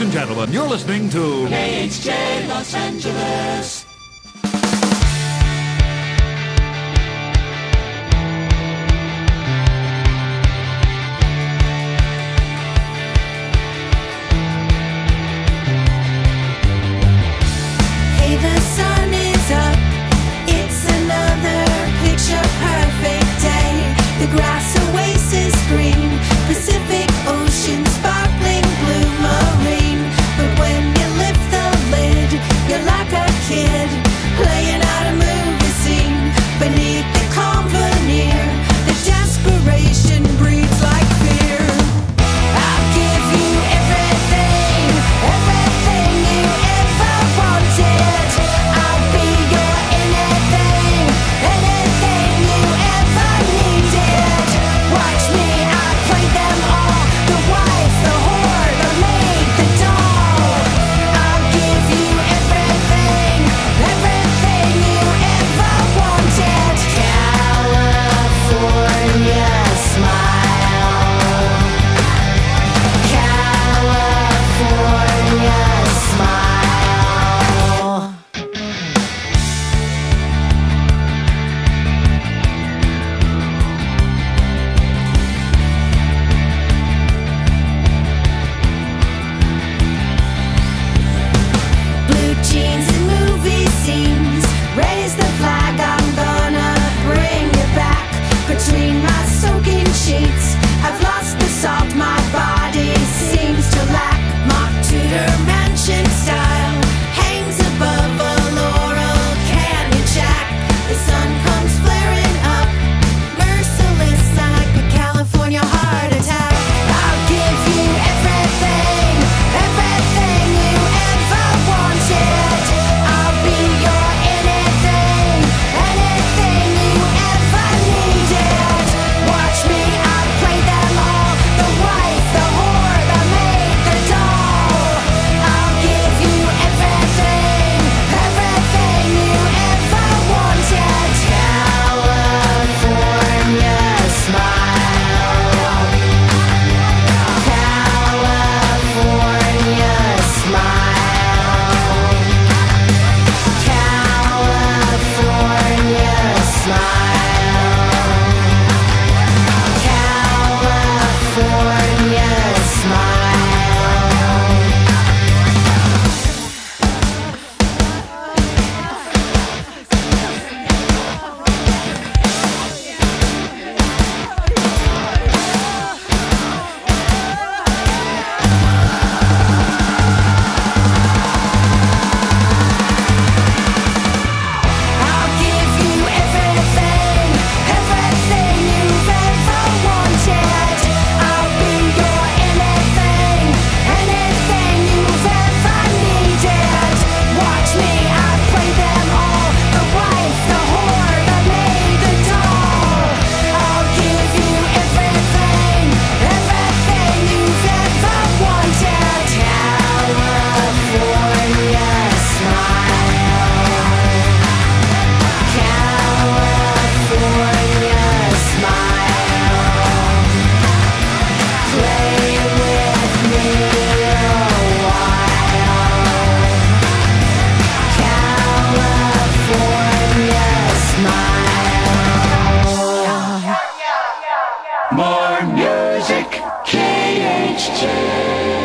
Ladies and gentlemen, you're listening to KHJ Los Angeles. More music, KHJ.